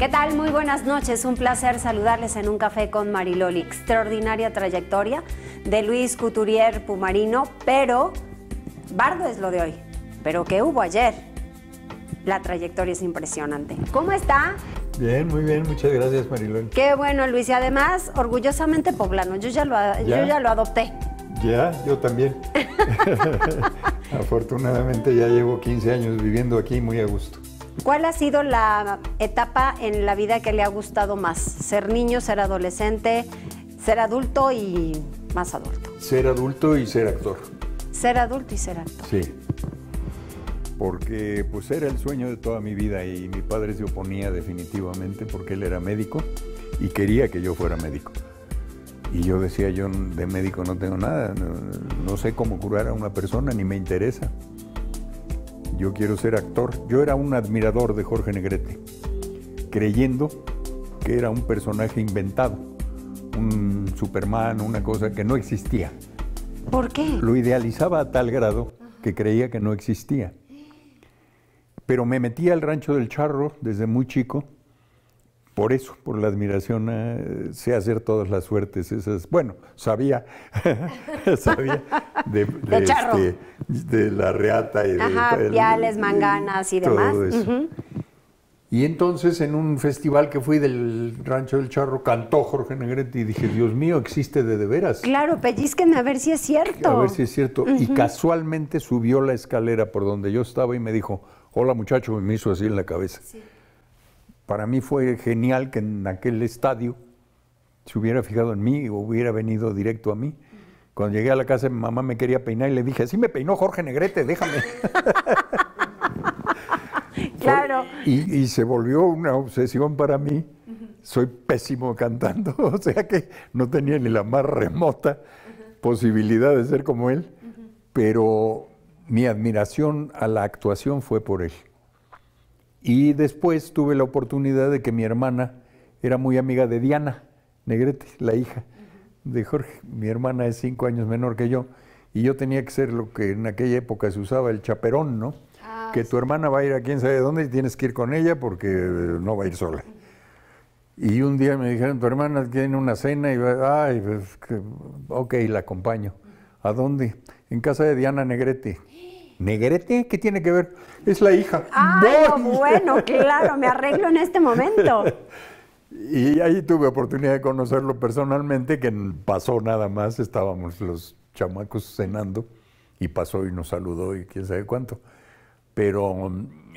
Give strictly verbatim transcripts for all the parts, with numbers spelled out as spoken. ¿Qué tal? Muy buenas noches, un placer saludarles en Un Café con Mariloli. Extraordinaria trayectoria de Luis Couturier Pumarino, pero bardo es lo de hoy, pero ¿qué hubo ayer? La trayectoria es impresionante. ¿Cómo está? Bien, muy bien, muchas gracias, Mariloli. Qué bueno, Luis, y además, orgullosamente poblano, yo ya lo, ¿Ya? Yo ya lo adopté. Ya, yo también. Afortunadamente ya llevo quince años viviendo aquí muy a gusto. ¿Cuál ha sido la etapa en la vida que le ha gustado más? ¿Ser niño, ser adolescente, ser adulto y más adulto? Ser adulto y ser actor. Ser adulto y ser actor. Sí, porque pues era el sueño de toda mi vida y mi padre se oponía definitivamente porque él era médico y quería que yo fuera médico. Y yo decía, yo de médico no tengo nada, no, no sé cómo curar a una persona, ni me interesa. Yo quiero ser actor. Yo era un admirador de Jorge Negrete, creyendo que era un personaje inventado, un Superman, una cosa que no existía. ¿Por qué? Lo idealizaba a tal grado que creía que no existía. Pero me metí al rancho del Charro desde muy chico. Por eso, por la admiración, eh, sé hacer todas las suertes esas. Bueno, sabía, sabía de, de, este, de la reata y de... Ajá, el, piales, manganas y demás. Todo eso. Uh-huh. Y entonces en un festival que fui del Rancho del Charro cantó Jorge Negrete y dije, Dios mío, existe de de veras. Claro, pellizquen a ver si es cierto. A ver si es cierto. Uh-huh. Y casualmente subió la escalera por donde yo estaba y me dijo, hola muchacho, y me hizo así en la cabeza. Sí. Para mí fue genial que en aquel estadio se hubiera fijado en mí o hubiera venido directo a mí. Cuando llegué a la casa, mi mamá me quería peinar y le dije, así me peinó Jorge Negrete, déjame. Claro. Y, y se volvió una obsesión para mí. Soy pésimo cantando, o sea que no tenía ni la más remota posibilidad de ser como él, pero mi admiración a la actuación fue por él. Y después tuve la oportunidad de que mi hermana era muy amiga de Diana Negrete, la hija de Jorge. Mi hermana es cinco años menor que yo y yo tenía que ser lo que en aquella época se usaba, el chaperón, ¿no? Ah, que sí. Tu hermana va a ir a quién sabe dónde y tienes que ir con ella porque no va a ir sola. Y un día me dijeron, tu hermana tiene una cena y va, ay, pues, que, ok, la acompaño. ¿A dónde? En casa de Diana Negrete. ¿Negrete? ¿Qué tiene que ver? Es la hija. ¡Ah, no, bueno, claro, me arreglo en este momento! Y ahí tuve oportunidad de conocerlo personalmente, que pasó nada más, estábamos los chamacos cenando, y pasó y nos saludó y quién sabe cuánto. Pero,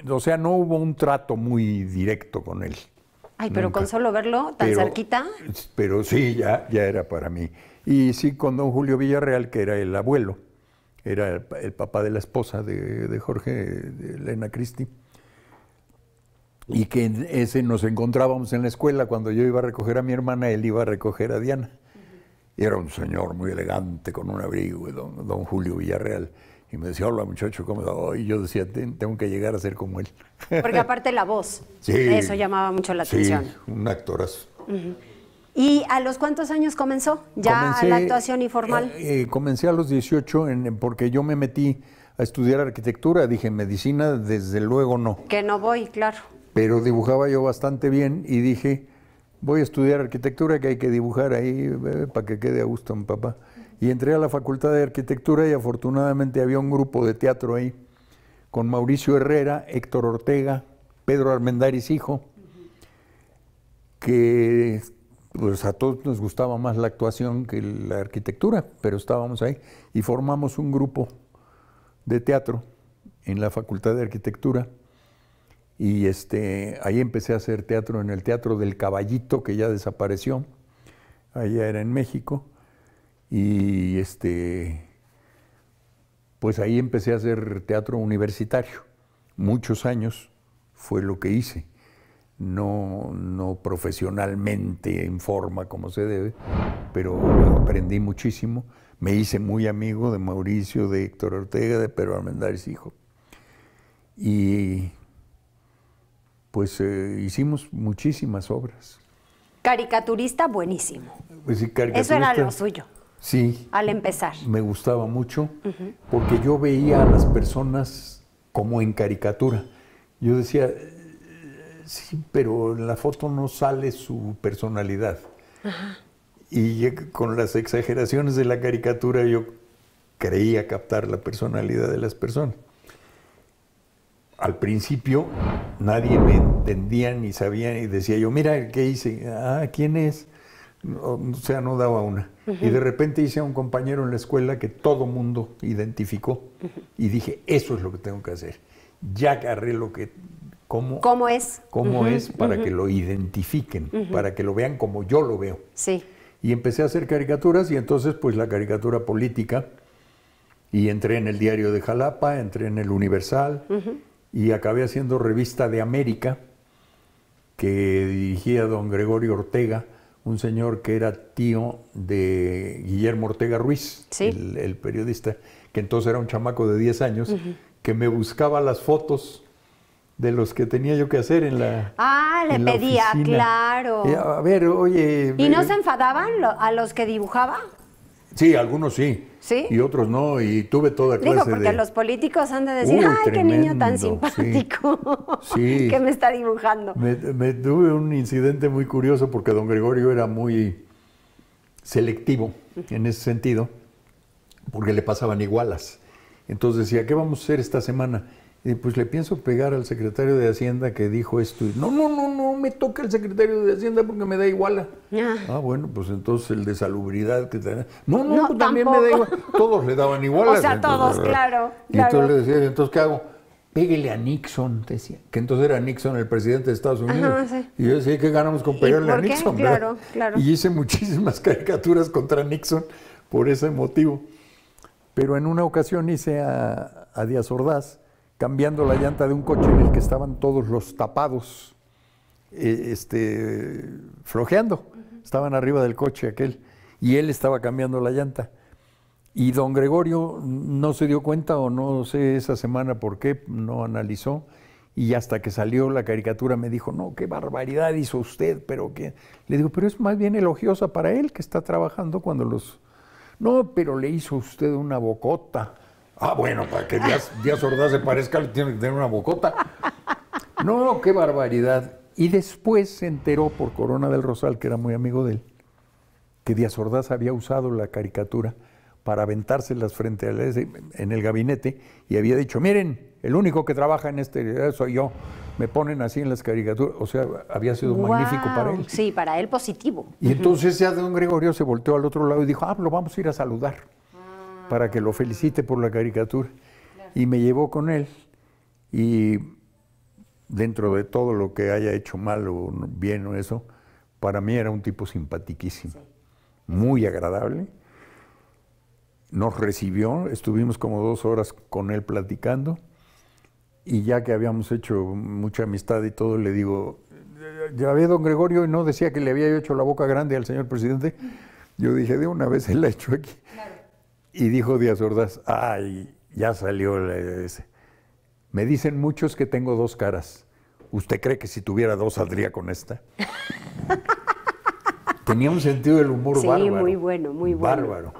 o sea, no hubo un trato muy directo con él. Ay, pero nunca. Con solo verlo tan pero, cerquita. Pero sí, ya, ya era para mí. Y sí, con don Julio Villarreal, que era el abuelo. Era el, el papá de la esposa de, de Jorge, de Elena Cristi, y que ese nos encontrábamos en la escuela. Cuando yo iba a recoger a mi hermana, él iba a recoger a Diana. Uh-huh. Era un señor muy elegante, con un abrigo, don, don Julio Villarreal. Y me decía, hola muchacho, ¿cómo estás? Oh, y yo decía, tengo que llegar a ser como él. Porque aparte la voz, sí, eso llamaba mucho la atención. Sí, un actorazo. Uh-huh. ¿Y a los cuántos años comenzó ya comencé, la actuación informal? Eh, eh, comencé a los dieciocho en, porque yo me metí a estudiar arquitectura. Dije, medicina desde luego no. Que no voy, claro. Pero dibujaba yo bastante bien y dije, voy a estudiar arquitectura que hay que dibujar ahí eh, para que quede a gusto mi papá. Y entré a la facultad de arquitectura y afortunadamente había un grupo de teatro ahí con Mauricio Herrera, Héctor Ortega, Pedro Armendáriz hijo, que... Pues a todos nos gustaba más la actuación que la arquitectura, pero estábamos ahí y formamos un grupo de teatro en la Facultad de Arquitectura y este, ahí empecé a hacer teatro en el Teatro del Caballito, que ya desapareció, allá era en México, y este, pues ahí empecé a hacer teatro universitario. Muchos años fue lo que hice. No, no profesionalmente en forma como se debe, pero aprendí muchísimo. Me hice muy amigo de Mauricio, de Héctor Ortega, de Pedro Armendáriz hijo. Y pues eh, hicimos muchísimas obras. Caricaturista buenísimo. Pues, sí, caricaturista, eso era lo suyo. Sí. Al empezar. Me gustaba mucho uh-huh. porque yo veía a las personas como en caricatura. Yo decía... Sí, pero en la foto no sale su personalidad. Ajá. Y con las exageraciones de la caricatura yo creía captar la personalidad de las personas. Al principio nadie me entendía ni sabía, y decía yo, mira, ¿qué hice? Ah, ¿quién es? O sea, no daba una. Uh-huh. Y de repente hice a un compañero en la escuela que todo mundo identificó. Uh-huh. Y dije, eso es lo que tengo que hacer. Ya agarré lo que... Cómo, ¿Cómo es? Cómo uh-huh. es para uh-huh. que lo identifiquen, uh-huh. para que lo vean como yo lo veo. Sí. Y empecé a hacer caricaturas, y entonces pues la caricatura política, y entré en el Diario de Jalapa, entré en el Universal, uh-huh. y acabé haciendo Revista de América, que dirigía don Gregorio Ortega, un señor que era tío de Guillermo Ortega Ruiz, ¿sí? el, el periodista, que entonces era un chamaco de diez años, uh-huh. que me buscaba las fotos de los que tenía yo que hacer en la Ah, le pedía, claro. Y a ver, oye... ¿Y no eh, se enfadaban lo, a los que dibujaba? Sí, algunos sí. ¿Sí? Y otros no, y tuve toda clase de... Digo, porque de... los políticos han de decir, Uy, ¡ay, tremendo, qué niño tan simpático! Sí, sí. Que me está dibujando. Me, me tuve un incidente muy curioso, porque don Gregorio era muy selectivo en ese sentido, porque le pasaban igualas. Entonces decía, ¿qué vamos a hacer esta semana? Y pues le pienso pegar al secretario de Hacienda que dijo esto. Y, no, no, no, no me toca el secretario de Hacienda porque me da iguala. Ah, ah bueno, pues entonces el de salubridad. Que te... No, no, no también me da igual. Todos le daban igualas. O sea, entonces, todos, claro. Y claro. entonces le decía, entonces, ¿qué hago? Pégale a Nixon, decía. Que entonces era Nixon el presidente de Estados Unidos. Ajá, sí. Y yo decía, ¿qué ganamos con pegarle a Nixon? Claro, claro. Y hice muchísimas caricaturas contra Nixon por ese motivo. Pero en una ocasión hice a, a Díaz Ordaz cambiando la llanta de un coche en el que estaban todos los tapados eh, este, flojeando. Uh-huh. Estaban arriba del coche aquel, y él estaba cambiando la llanta. Y don Gregorio no se dio cuenta, o no sé esa semana por qué, no analizó, y hasta que salió la caricatura me dijo, no, qué barbaridad hizo usted, pero qué... Le digo, pero es más bien elogiosa para él que está trabajando cuando los... No, pero le hizo usted una bocota. Ah, bueno, para que Díaz, Díaz Ordaz se parezca, tiene que tener una bocota. No, qué barbaridad. Y después se enteró por Corona del Rosal, que era muy amigo de él, que Díaz Ordaz había usado la caricatura para aventárselas frente a él en el gabinete, y había dicho, miren, el único que trabaja en este soy yo, me ponen así en las caricaturas. O sea, había sido wow, magnífico para él. Sí, para él positivo. Y entonces ya don Gregorio se volteó al otro lado y dijo, ah, lo vamos a ir a saludar para que lo felicite por la caricatura. Claro. Y me llevó con él, y dentro de todo lo que haya hecho mal o bien o eso, para mí era un tipo simpaticísimo, sí. muy agradable. Nos recibió, estuvimos como dos horas con él platicando, y ya que habíamos hecho mucha amistad y todo, le digo, ya ve don Gregorio, y no decía que le había hecho la boca grande al señor presidente. Yo dije, de una vez él la echó aquí. Claro. Y dijo Díaz Ordaz, ay, ya salió la, ese. Me dicen muchos que tengo dos caras. ¿Usted cree que si tuviera dos saldría con esta? Tenía un sentido del humor sí, bárbaro. Sí, muy bueno, muy bueno. Bárbaro.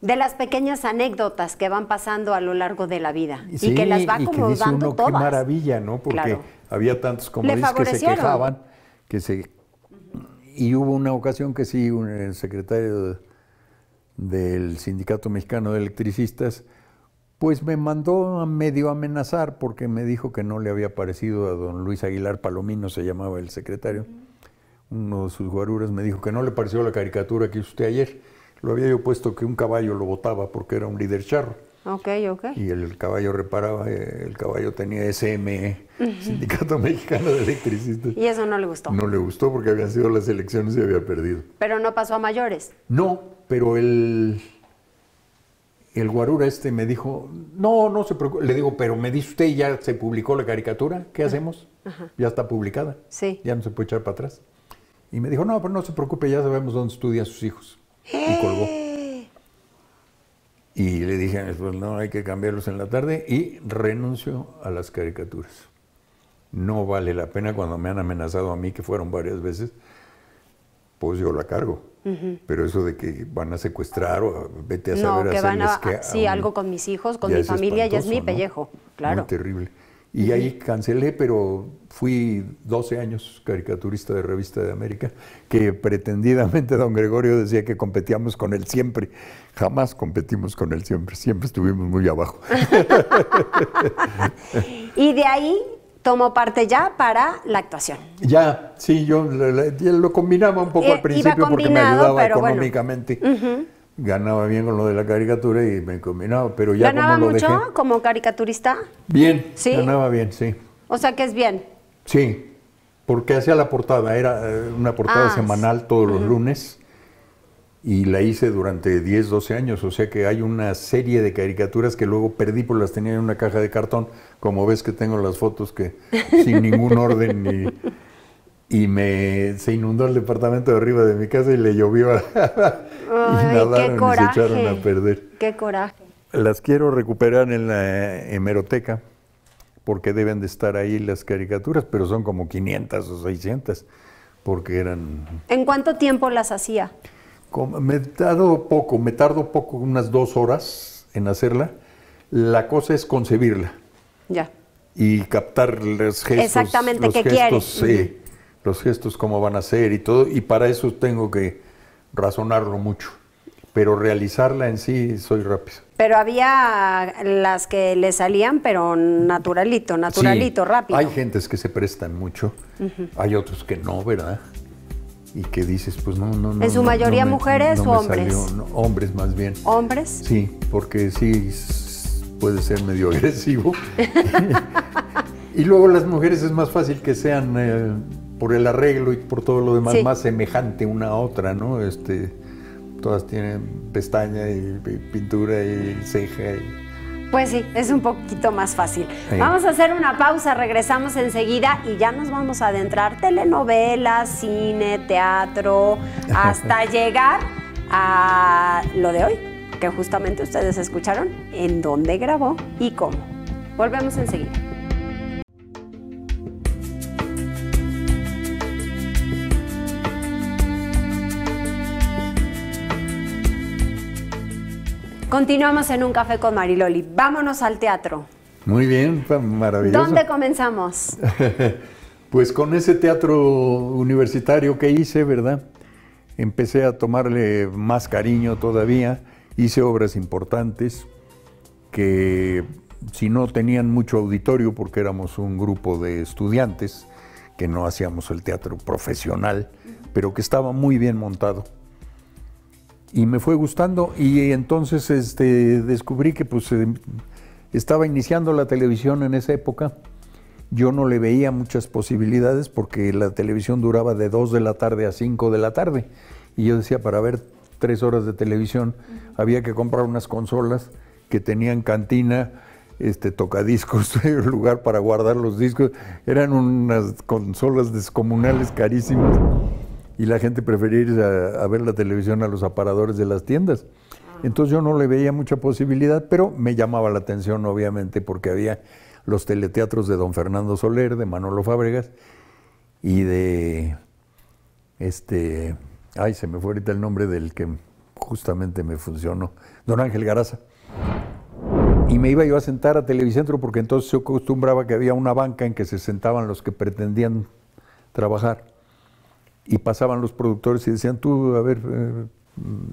De las pequeñas anécdotas que van pasando a lo largo de la vida. Sí, y que las va acomodando, y que dice uno, todas. Qué maravilla, ¿no? Porque claro. había tantos comodines que se quejaban. Que se... Y hubo una ocasión que sí, un, el secretario... de, del Sindicato Mexicano de Electricistas, pues me mandó a medio amenazar porque me dijo que no le había parecido a don Luis Aguilar Palomino, se llamaba el secretario. Uno de sus guaruras me dijo que no le pareció la caricatura que hizo usted ayer. Lo había yo puesto que un caballo lo botaba porque era un líder charro. Ok, ok. Y el caballo reparaba, el caballo tenía S M E, Sindicato Mexicano de Electricistas. Y eso no le gustó. No le gustó porque habían sido las elecciones y había perdido. Pero no pasó a mayores. No. Pero el, el guarura este me dijo, no, no se preocupe. Le digo, pero me dice usted, ya se publicó la caricatura, ¿qué hacemos? Ajá. Ya está publicada, sí. ya no se puede echar para atrás. Y me dijo, no, pero no se preocupe, ya sabemos dónde estudian sus hijos. Y colgó. Y le dije, pues no, hay que cambiarlos en la tarde, y renuncio a las caricaturas. No vale la pena, cuando me han amenazado a mí, que fueron varias veces, pues yo la cargo. Uh-huh. Pero eso de que van a secuestrar o vete a saber no, que van a, que a sí, un, algo con mis hijos, con mi familia, ya es mi pellejo, ¿no? Claro. Muy terrible. Y Y ahí cancelé, pero fui doce años caricaturista de Revista de América, que pretendidamente don Gregorio decía que competíamos con él siempre. Jamás competimos con él siempre, siempre estuvimos muy abajo. Y de ahí tomó parte ya para la actuación. Ya, sí, yo lo combinaba un poco al principio porque me ayudaba económicamente. Bueno. Uh-huh. Ganaba bien con lo de la caricatura y me combinaba, pero ya como lo ¿Ganaba mucho dejé, como caricaturista? Bien, ¿sí? Ganaba bien, sí. O sea que es bien. Sí, porque hacía la portada, era una portada ah, semanal sí. todos los uh-huh. lunes y la hice durante diez, doce años, o sea que hay una serie de caricaturas que luego perdí porque las tenía en una caja de cartón, como ves que tengo las fotos que sin ningún orden ni... Y me, se inundó el departamento de arriba de mi casa y le llovió. Ay, y nadaron qué coraje, y se echaron a perder. ¡Qué coraje! Las quiero recuperar en la hemeroteca, porque deben de estar ahí las caricaturas, pero son como quinientas o seiscientas, porque eran... ¿En cuánto tiempo las hacía? Como, me tardó poco, me tardó poco, unas dos horas en hacerla. La cosa es concebirla. Ya. Y captar los gestos. Exactamente, los que gestos, quieres. Eh, los gestos, cómo van a ser y todo, y para eso tengo que razonarlo mucho, pero realizarla en sí soy rápido. Pero había las que le salían, pero naturalito, naturalito, sí, rápido. Hay gentes que se prestan mucho, uh-huh. hay otros que no, ¿verdad? Y que dices, pues no, no, no. ¿En su no, mayoría no me, mujeres no, no o hombres? Salió, no, hombres más bien. ¿Hombres? Sí, porque sí puede ser medio agresivo. Y luego las mujeres es más fácil que sean... Eh, por el arreglo y por todo lo demás, sí. más semejante una a otra, ¿no? Este, todas tienen pestaña y, y pintura y ceja. Y... Pues sí, es un poquito más fácil. Sí. Vamos a hacer una pausa, regresamos enseguida y ya nos vamos a adentrar telenovelas, cine, teatro, hasta llegar a lo de hoy, que justamente ustedes escucharon en dónde grabó y cómo. Volvemos enseguida. Continuamos en Un Café con Mariloli. Vámonos al teatro. Muy bien, maravilloso. ¿Dónde comenzamos? Pues con ese teatro universitario que hice, ¿verdad? Empecé a tomarle más cariño todavía. Hice obras importantes que, si no tenían mucho auditorio, porque éramos un grupo de estudiantes que no hacíamos el teatro profesional, pero que estaba muy bien montado. Y me fue gustando y entonces este, descubrí que pues, estaba iniciando la televisión en esa época. Yo no le veía muchas posibilidades porque la televisión duraba de dos de la tarde a cinco de la tarde. Y yo decía, para ver tres horas de televisión había que comprar unas consolas que tenían cantina, este, tocadiscos, lugar para guardar los discos. Eran unas consolas descomunales carísimas. Y la gente prefería ir a, a ver la televisión a los aparadores de las tiendas. Entonces yo no le veía mucha posibilidad, pero me llamaba la atención, obviamente, porque había los teleteatros de don Fernando Soler, de Manolo Fábregas y de... este Ay, se me fue ahorita el nombre del que justamente me funcionó, don Ángel Garaza. Y me iba yo a sentar a Televicentro porque entonces se acostumbraba que había una banca en que se sentaban los que pretendían trabajar. Y pasaban los productores y decían, tú, a ver... Eh,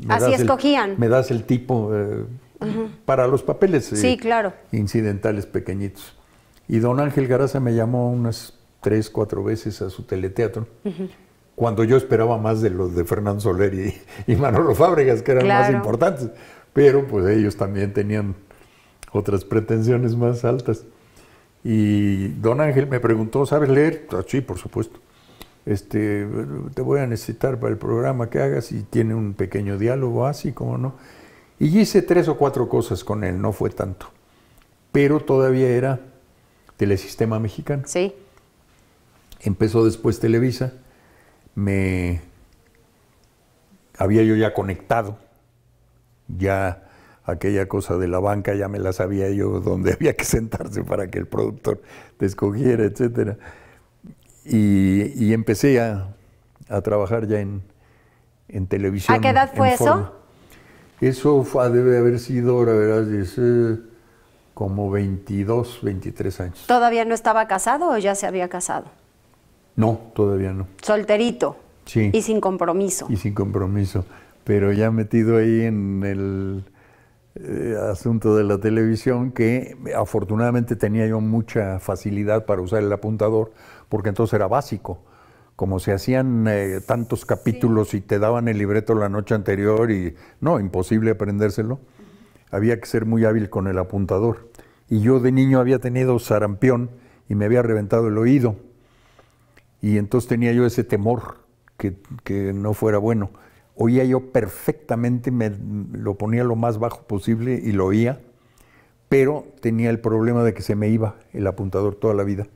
me Así das escogían. El, me das el tipo eh, uh-huh. para los papeles sí, eh, claro. incidentales pequeñitos. Y don Ángel Garaza me llamó unas tres, cuatro veces a su teleteatro, uh-huh. cuando yo esperaba más de los de Fernando Soler y, y Manolo Fábregas, que eran claro. más importantes. Pero pues ellos también tenían otras pretensiones más altas. Y don Ángel me preguntó, ¿sabes leer? Ah, sí, por supuesto. Este, te voy a necesitar para el programa que hagas y tiene un pequeño diálogo así, como no. Y hice tres o cuatro cosas con él, no fue tanto. Pero todavía era Telesistema Mexicano. Sí. Empezó después Televisa, me había yo ya conectado, ya aquella cosa de la banca ya me la sabía yo, donde había que sentarse para que el productor te escogiera, etcétera. Y, y empecé a, a trabajar ya en, en televisión. ¿A qué edad fue eso? Eso fue, debe haber sido, ahora verás, como veintidós, veintitrés años. ¿Todavía no estaba casado o ya se había casado? No, todavía no. Solterito. Sí. Y sin compromiso. Y sin compromiso. Pero ya metido ahí en el eh, asunto de la televisión, que afortunadamente tenía yo mucha facilidad para usar el apuntador, porque entonces era básico. Como se hacían eh, tantos capítulos, sí, y te daban el libreto la noche anterior y no, imposible aprendérselo, había que ser muy hábil con el apuntador. Y yo de niño había tenido sarampión y me había reventado el oído. Y entonces tenía yo ese temor que, que no fuera bueno. Oía yo perfectamente, me lo ponía lo más bajo posible y lo oía, pero tenía el problema de que se me iba el apuntador toda la vida.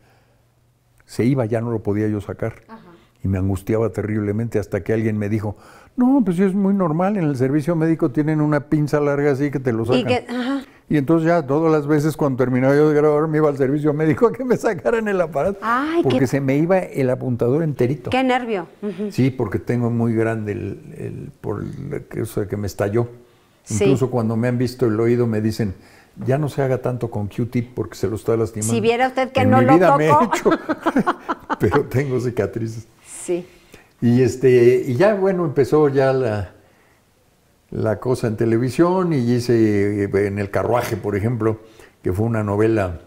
Se iba, ya no lo podía yo sacar. Ajá. Y me angustiaba terriblemente hasta que alguien me dijo, no, pues es muy normal, en el servicio médico tienen una pinza larga así que te lo sacan. Y, que, ajá. y entonces ya todas las veces cuando terminaba yo de grabar me iba al servicio médico a que me sacaran el aparato. Ay, porque qué... se me iba el apuntador enterito. Qué nervio. Uh-huh. Sí, porque tengo muy grande el, el por la cosa que me estalló. Sí. Incluso cuando me han visto el oído me dicen... Ya no se haga tanto con Q-tip porque se lo está lastimando. Si viera usted que en no mi lo vida tocó. Me he hecho, pero tengo cicatrices. Sí. Y este y ya bueno empezó ya la la cosa en televisión, y hice en El Carruaje, por ejemplo, que fue una novela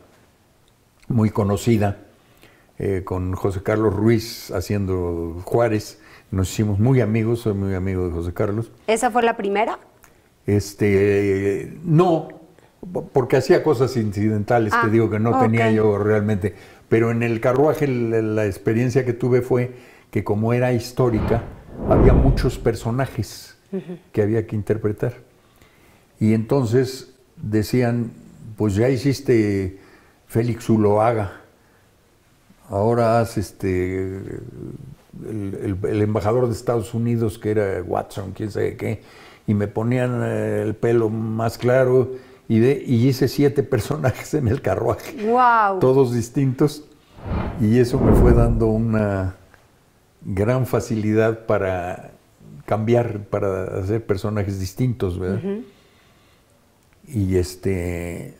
muy conocida eh, con José Carlos Ruiz haciendo Juárez. Nos hicimos muy amigos, soy muy amigo de José Carlos. ¿Esa fue la primera? Este eh, no. Porque hacía cosas incidentales, ah, te digo que no okay. tenía yo realmente. Pero en El Carruaje la, la experiencia que tuve fue que como era histórica, había muchos personajes uh-huh. que había que interpretar. Y entonces decían, pues ya hiciste Félix Uloaga, ahora haz este, el, el, el embajador de Estados Unidos que era Watson, quién sabe qué, y me ponían el pelo más claro. Y, de, y hice siete personajes en El Carruaje, wow. todos distintos, y eso me fue dando una gran facilidad para cambiar, para hacer personajes distintos, ¿verdad? Uh-huh. Y este,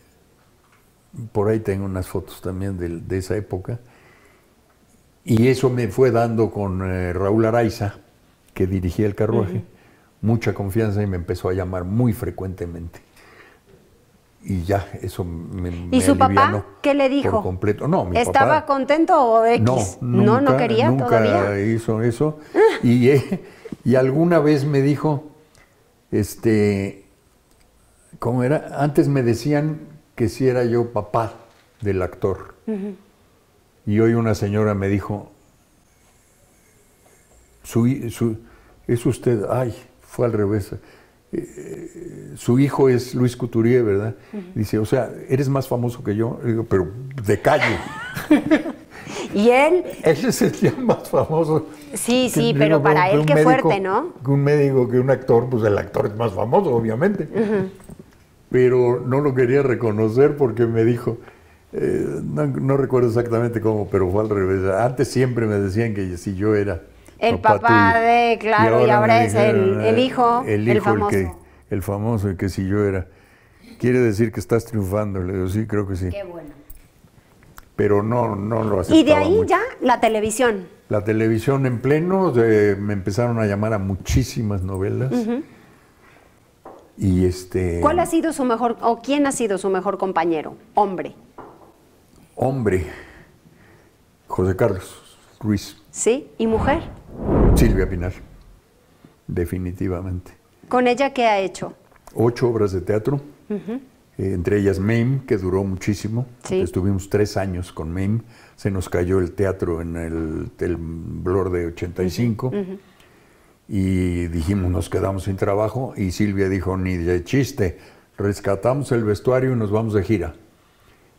por ahí tengo unas fotos también de, de esa época, y eso me fue dando con eh, Raúl Araiza, que dirigía El Carruaje, uh-huh. mucha confianza, y me empezó a llamar muy frecuentemente. Y ya, eso me alivianó. ¿Y su papá qué le dijo? Por completo. No, mi papá... ¿Estaba contento o X? No, nunca, no, no quería nunca todavía. Hizo eso. y, y alguna vez me dijo, este, ¿cómo era? Antes me decían que si era yo papá del actor. Uh-huh. Y hoy una señora me dijo, su, su, es usted, ay, fue al revés. Eh, su hijo es Luis Couturier, ¿verdad? Uh-huh. Dice, o sea, ¿eres más famoso que yo? Le digo, pero de calle. ¿Y él? Ese es el día más famoso. Sí, sí, pero digo, para él qué médico, fuerte, ¿no? Que un médico, que un actor, pues el actor es más famoso, obviamente. Uh-huh. Pero no lo quería reconocer porque me dijo, eh, no, no recuerdo exactamente cómo, pero fue al revés. Antes siempre me decían que si yo era... El papá, papá de, claro, y ahora, y ahora es dijeron, el, el hijo, el, hijo, el famoso. El, que, el famoso, el que si yo era. Quiere decir que estás triunfando, le digo, sí, creo que sí. Qué bueno. Pero no, no lo aceptaba. Y de ahí mucho. Ya la televisión. La televisión en pleno, de, me empezaron a llamar a muchísimas novelas. Uh-huh. Y este... ¿Cuál ha sido su mejor, o quién ha sido su mejor compañero? Hombre. Hombre. José Carlos Ruiz. ¿Sí? ¿Y mujer? Silvia Pinar, definitivamente. ¿Con ella qué ha hecho? Ocho obras de teatro, uh-huh. entre ellas Mame, que duró muchísimo. ¿Sí? Estuvimos tres años con Mame, se nos cayó el teatro en el temblor de ochenta y cinco, uh-huh. Uh-huh. y dijimos, nos quedamos sin trabajo, y Silvia dijo, ni de chiste, rescatamos el vestuario y nos vamos de gira.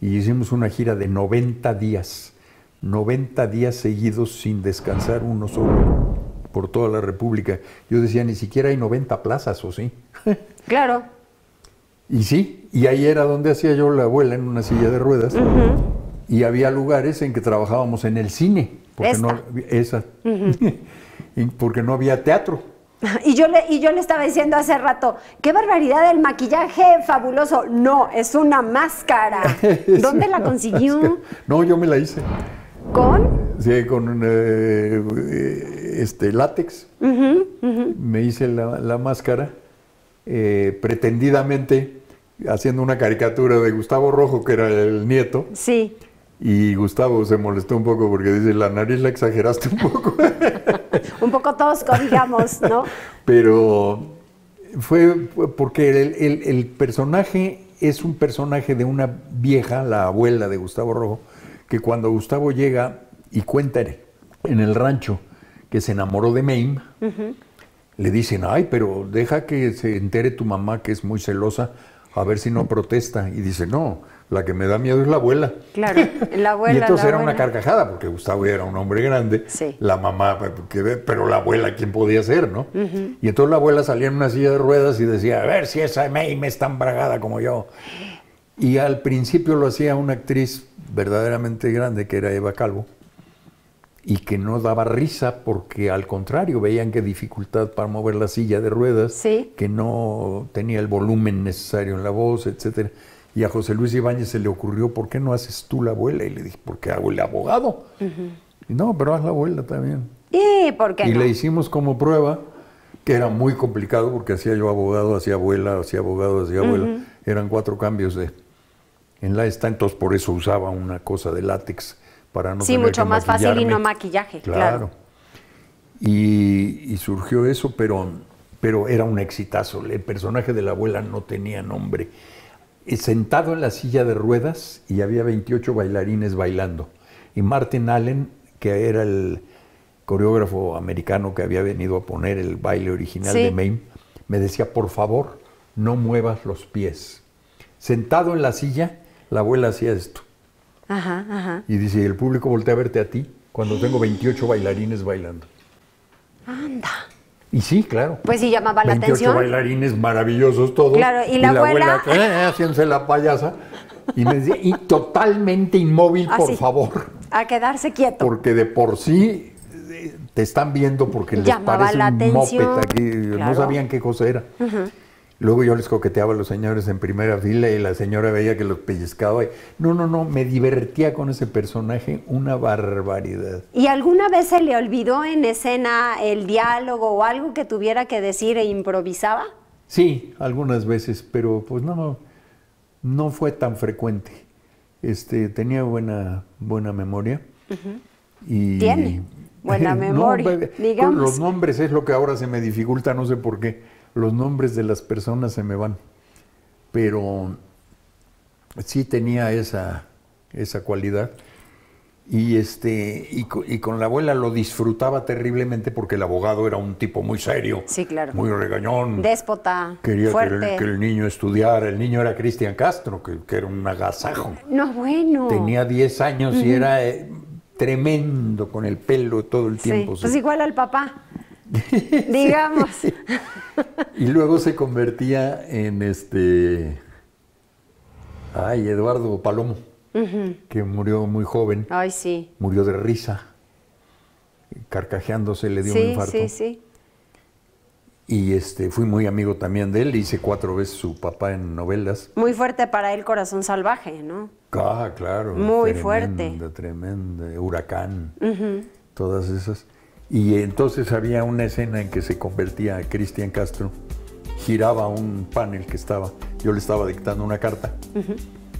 Y hicimos una gira de noventa días. noventa días seguidos sin descansar uno solo, por toda la República. Yo decía, ni siquiera hay noventa plazas, ¿o sí? Claro. Y sí, y ahí era donde hacía yo la abuela en una silla de ruedas. Uh-huh. Y había lugares en que trabajábamos en el cine. Porque esta. No, esa. Uh-huh. porque no había teatro. Y yo, le, y yo le estaba diciendo hace rato, qué barbaridad el maquillaje fabuloso. No, es una máscara. es ¿Dónde la consiguió? Máscara. No, yo me la hice. ¿Con? Sí, con eh, este látex. Uh -huh, uh -huh. Me hice la, la máscara, eh, pretendidamente haciendo una caricatura de Gustavo Rojo, que era el nieto. Sí. Y Gustavo se molestó un poco porque dice, la nariz la exageraste un poco. Un poco tosco, digamos, ¿no? Pero fue porque el, el, el personaje es un personaje de una vieja, la abuela de Gustavo Rojo, que cuando Gustavo llega y cuenta en el rancho que se enamoró de Mame, uh-huh, le dicen, ay, pero deja que se entere tu mamá, que es muy celosa, a ver si no protesta. Y dice, no, la que me da miedo es la abuela. Claro, la abuela. Y entonces era abuela. Una carcajada, porque Gustavo era un hombre grande. Sí. La mamá, pero la abuela, ¿quién podía ser, no? Uh-huh. Y entonces la abuela salía en una silla de ruedas y decía, a ver si esa Mame es tan bragada como yo. Y al principio lo hacía una actriz verdaderamente grande, que era Eva Calvo, y que no daba risa porque al contrario veían que dificultad para mover la silla de ruedas, sí, que no tenía el volumen necesario en la voz, etcétera. Y a José Luis Ibáñez se le ocurrió, ¿por qué no haces tú la abuela? Y le dije, ¿por qué hago el abogado? Uh-huh. Y no, pero haz la abuela también. ¿Y por qué no? Y le hicimos como prueba, que era muy complicado porque hacía yo abogado, hacía abuela, hacía abogado, hacía abuela. Uh-huh. Eran cuatro cambios de en la esta, entonces por eso usaba una cosa de látex, para no, sí, mucho más fácil y no maquillaje. Claro. Claro. Y, y surgió eso, pero, pero era un exitazo. El personaje de la abuela no tenía nombre. Sentado en la silla de ruedas y había veintiocho bailarines bailando. Y Martin Allen, que era el coreógrafo americano que había venido a poner el baile original, sí, de Mame, me decía, por favor, no muevas los pies. Sentado en la silla, la abuela hacía esto. Ajá, ajá. Y dice, el público voltea a verte a ti cuando tengo veintiocho bailarines bailando. Anda. Y sí, claro. Pues sí llamaba la atención. veintiocho bailarines maravillosos todos. Claro, y la, y la abuela... abuela eh, haciéndose la payasa. Y me decía, y totalmente inmóvil, así, por favor. A quedarse quieto. Porque de por sí te están viendo porque les llamaba parece la un atención. Moped aquí. Claro. No sabían qué cosa era. Uh-huh. Luego yo les coqueteaba a los señores en primera fila y la señora veía que los pellizcaba. No, no, no, me divertía con ese personaje una barbaridad. ¿Y alguna vez se le olvidó en escena el diálogo o algo que tuviera que decir e improvisaba? Sí, algunas veces, pero pues no, no fue tan frecuente. Este, tenía buena, buena memoria. Uh-huh. Y, ¿tiene? Buena memoria, no, digamos. Los nombres es lo que ahora se me dificulta, no sé por qué. Los nombres de las personas se me van, pero sí tenía esa, esa cualidad. Y, este, y, y con la abuela lo disfrutaba terriblemente porque el abogado era un tipo muy serio, sí, claro, muy regañón, déspota, quería fuerte. Que, el, que el niño estudiara. El niño era Cristian Castro, que, que era un agasajo. No, bueno. Tenía diez años, uh-huh, y era eh, tremendo con el pelo todo el, sí, tiempo. Pues sí, igual al papá. Digamos. Y luego se convertía en este... Ay, Eduardo Palomo, uh-huh, que murió muy joven. Ay, sí. Murió de risa. Carcajeándose le dio, sí, un infarto. Sí, sí, sí. Y este, fui muy amigo también de él. Hice cuatro veces su papá en novelas. Muy fuerte para él, Corazón Salvaje, ¿no? Ah, claro. Muy tremenda, fuerte. Tremenda, Huracán, uh-huh, todas esas. Y entonces había una escena en que se convertía a Cristian Castro, giraba un panel que estaba, yo le estaba dictando una carta, uh-huh,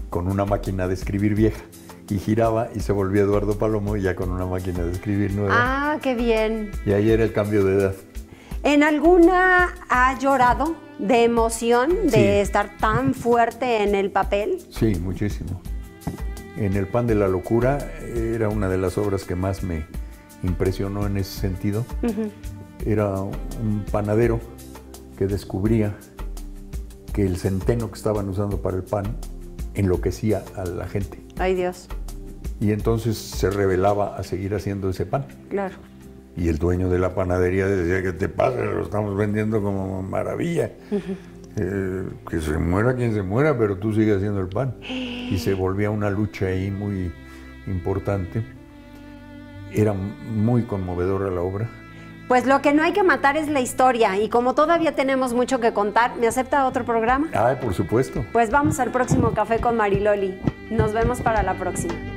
con una máquina de escribir vieja, y giraba y se volvía Eduardo Palomo, ya con una máquina de escribir nueva. ¡Ah, qué bien! Y ahí era el cambio de edad. ¿En alguna ha llorado de emoción de, sí, estar tan fuerte en el papel? Sí, muchísimo. En El Pan de la Locura era una de las obras que más me... impresionó en ese sentido. Uh-huh. Era un panadero que descubría que el centeno que estaban usando para el pan enloquecía a la gente. ¡Ay, Dios! Y entonces se rebelaba a seguir haciendo ese pan. Claro. Y el dueño de la panadería decía, ¿qué te pasa? Lo estamos vendiendo como maravilla. Uh-huh. eh, que se muera quien se muera, pero tú sigues haciendo el pan. Y se volvía una lucha ahí muy importante. Era muy conmovedora la obra. Pues lo que no hay que matar es la historia, y como todavía tenemos mucho que contar, ¿me acepta otro programa? Ah, por supuesto. Pues vamos al próximo Café con Mariloli. Nos vemos para la próxima.